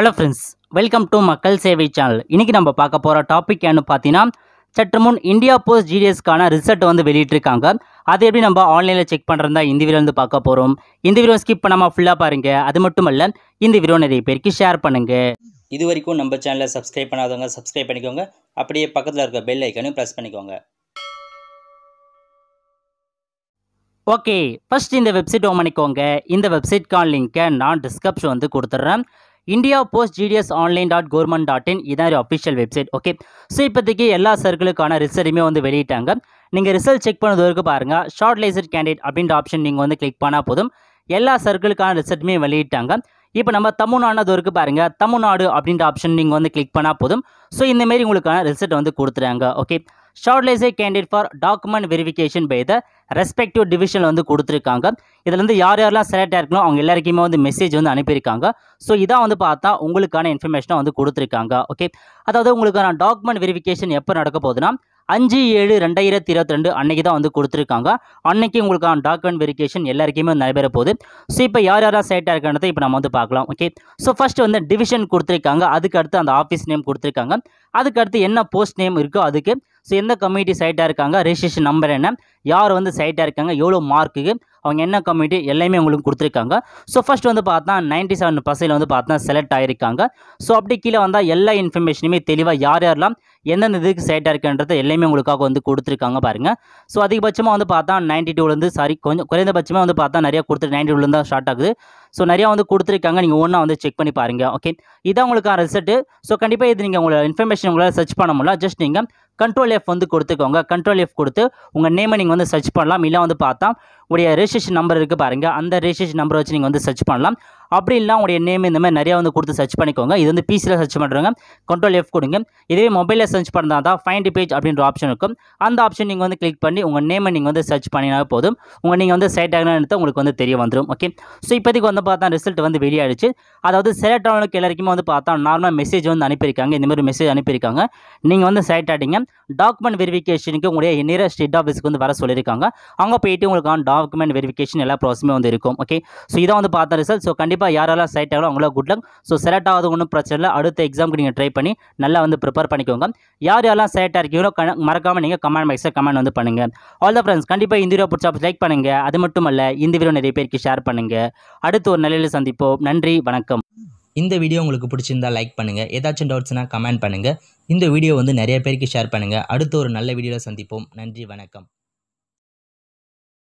Hello friends, welcome to makkalsevai channel. இன்னைக்கு நம்ம பார்க்க போற டாபிக் என்ன பாத்தீனா சற்றுமுன் இந்தியா போஸ்ட் ஜிடிஎஸ் கான ரிசல்ட் வந்து வெளியிட்டிருக்காங்க. அதை எப்படி நம்ம ஆன்லைன்ல செக் பண்றதா இந்த வீடியோல இருந்து பார்க்க போறோம். இந்த வீடியோ ஸ்கிப் பண்ணாம ஃபுல்லா பாருங்க. அது மட்டுமல்ல இந்த வீடியோ நிறைய பேருக்கு ஷேர் பண்ணுங்க. இதுவரைக்கும் நம்ம சேனலை சப்ஸ்கிரைப் பண்ணாதவங்க சப்ஸ்கிரைப் பண்ணிக்கோங்க. அப்படியே பக்கத்துல இருக்க பெல் ஐகானையும் பிரஸ் பண்ணிக்கோங்க. ஓகே, ஃபர்ஸ்ட் இந்த வெப்சைட் ஓபன் பண்ணிக்கோங்க. இந்த வெப்சைட்கான லிங்கை நான் டிஸ்கிரிப்ஷன் வந்து கொடுத்துறேன். indiapostgdsonline.gov.in இதான் அஃபிஷியல் வெப்சைட். ஓகே, ஸோ இப்போதைக்கு எல்லா சர்க்கிளுக்கான ரிசல்ட்டுமே வந்து வெளியிட்டாங்க. நீங்கள் ரிசல்ட் செக் பண்ணது வரைக்கும் பாருங்கள். ஷார்ட் லிஸ்ட் கேண்டிடேட் அப்படின்ற ஆப்ஷன் நீங்கள் வந்து கிளிக் பண்ணால் போதும். எல்லா சர்க்கிளுக்கான ரிசல்ட்டுமே வெளியிட்டாங்க. இப்போ நம்ம தமிழ்நாடு வரைக்கும் பாருங்கள். தமிழ்நாடு அப்படின்ற ஆப்ஷன் நீங்கள் வந்து கிளிக் பண்ணால் போதும். ஸோ இந்தமாரி உங்களுக்கான ரிசல்ட் வந்து கொடுத்துறாங்க. Okay, shortlisted candidate for document verification by the respective டிவிஷனில் வந்து கொடுத்துருக்காங்க. இதில் வந்து யார் யாரெல்லாம் செலக்ட் ஆயிருக்கணும் அவங்க எல்லாருக்குமே வந்து மெசேஜ் வந்து அனுப்பியிருக்காங்க. ஸோ இதான் வந்து பார்த்தா உங்களுக்கான இன்ஃபர்மேஷனை வந்து கொடுத்துருக்காங்க. ஓகே, அதாவது உங்களுக்கான டாக்குமெண்ட் வெரிஃபிகேஷன் எப்போ நடக்க போகுதுன்னா 5/7/2022 அன்னைக்கு தான் வந்து கொடுத்துருக்காங்க. அன்னைக்கு உங்களுக்கான டாக்குமெண்ட் வெரிஃபிகேஷன் எல்லாருக்குமே வந்து நடைபெற போகுது. ஸோ இப்போ யார் யாராக செலக்ட் ஆயிருக்கிறத இப்போ நம்ம வந்து பார்க்கலாம். ஓகே, ஸோ ஃபர்ஸ்ட் வந்து டிவிஷன் கொடுத்துருக்காங்க. அதுக்கடுத்து அந்த ஆஃபீஸ் நேம் கொடுத்துருக்காங்க. அதுக்கடுத்து என்ன போஸ்ட் நேம் இருக்கோ அதுக்கு, ஸோ எந்த கம்யூனிட்டி சைட்டாக இருக்காங்க, ரெஜிஸ்ட்ரேஷன் நம்பர் என்ன, யார் வந்து சைட்டாக இருக்காங்க, எவ்வளோ மார்க்குக்கு, அவங்க என்ன கம்யூனிட்டி எல்லாமே உங்களுக்கு கொடுத்துருக்காங்க. ஸோ ஃபர்ஸ்ட் வந்து பார்த்தா 97% வந்து பார்த்தா செலக்ட் ஆகியிருக்காங்க. ஸோ அப்படி கீழே வந்தால் எல்லா இன்ஃபர்மேஷனுமே தெளிவாக யார் யாரெல்லாம் எந்தெந்த இதுக்கு சைட்டாக இருக்குன்றது எல்லாமே உங்களுக்காக வந்து கொடுத்துருக்காங்க பாருங்கள். ஸோ அதிகபட்சமாக வந்து பார்த்தா 92லேருந்து கொஞ்சம் குறைந்தபட்சமாக வந்து பார்த்தா நிறையா கொடுத்து 92லேருந்து தான் ஸ்டார்ட் ஆகுது. ஸோ நிறையா வந்து கொடுத்துருக்காங்க. நீங்கள் ஒன்றா வந்து செக் பண்ணி பாருங்கள். ஓகே, இதான் உங்களுக்கான ரிசல்ட்டு. ஸோ கண்டிப்பாக இது நீங்கள் உங்களோட இன்ஃபர்மேஷன் உங்களால் சர்ச் பண்ண முடியல. ஜஸ்ட் நீங்கள் Ctrl+F வந்து கொடுத்துக்கோங்க. Ctrl+F கொடுத்து உங்கள் நேமை நீங்கள் வந்து சர்ச் பண்ணலாம். இல்லை வந்து பார்த்தா உடைய ரெஜிஸ்ட்ரேஷன் நம்பர் இருக்குது பாருங்கள், அந்த ரெஜிஸ்ட்ரேஷன் நம்பரை வச்சு நீங்கள் வந்து சர்ச் பண்ணலாம். அப்படி இல்லை உங்களுடைய நேம் இந்த மாதிரி நிறையா வந்து கொடுத்து சர்ச் பண்ணிக்கோங்க. இது வந்து பிசியில் சர்ச் பண்ணுறவங்க Ctrl+F கொடுங்க. இதே மொபைலில் சர்ச் பண்ணால் தான் ஃபைண்ட் பேஜ் அப்படின்ற ஆப்ஷன் இருக்கும். அந்த ஆப்ஷன் நீங்கள் வந்து கிளிக் பண்ணி உங்கள் நேமை நீங்கள் வந்து சர்ச் பண்ணினா போதும். நீங்கள் வந்து சைட் ஆகணும்னு உங்களுக்கு வந்து தெரிய வந்துடும். ஓகே, ஸோ இப்போதைக்கு வந்து பார்த்தா ரிசல்ட் வந்து வெளியாகிடுச்சு. அதாவது செலக்ட் ஆனவங்களுக்கு எல்லாருக்குமே வந்து பார்த்தா நார்மலாக மெசேஜ் வந்து அனுப்பியிருக்காங்க. இந்தமாதிரி மெசேஜ் அனுப்பியிருக்காங்க. நீங்கள் வந்து சைட் ஆகிட்டீங்க. டாக்குமெண்ட் வெரிஃபிகேஷனுக்கு உங்களுடைய நியரஸ்ட் ஹெட் ஆஃபீஸ்க்கு வந்து வர சொல்லியிருக்காங்க. அங்கே போயிட்டு உங்களுக்கான டாக்குமெண்ட் வெரிஃபிகேஷன் எல்லா ப்ராசஸுமே வந்து இருக்கும். ஓகே, ஸோ இதான் வந்து பார்த்தா ரிசல்ட். ஸோ கண்டிப்பாக யாரெல்லாம் சைட் ஆகலாம் அவங்களா குட் லக். ஸோ செலக்ட் ஆகாத ஒன்றும் பிரச்சனை இல்லை. அடுத்த எக்ஸாமுக்கு நீங்கள் ட்ரை பண்ணி நல்லா வந்து ப்ரிப்பேர் பண்ணிக்கோங்க. யார் யாரெல்லாம் சைட்டாக இருக்கீங்களோ மறக்காமல் நீங்கள் கமெண்ட் பாக்ஸில் கமெண்ட் வந்து பண்ணுங்கள். ஆல் த ஃப்ரெண்ட்ஸ், கண்டிப்பாக இந்த வீடியோ பிடிச்சா லைக் பண்ணுங்கள். அது மட்டும் அல்ல இந்த வீடியோ நிறைய பேருக்கு ஷேர் பண்ணுங்கள். அடுத்து ஒரு நிலையில் சந்திப்போம். நன்றி, வணக்கம். இந்த வீடியோ உங்களுக்கு பிடிச்சிருந்தால் லைக் பண்ணுங்கள். ஏதாச்சும் டவுட்ஸ்னால் கமெண்ட் பண்ணுங்கள். இந்த வீடியோ வந்து நிறைய பேருக்கு ஷேர் பண்ணுங்கள். அடுத்து ஒரு நல்ல வீடியோவில் சந்திப்போம். நன்றி, வணக்கம்.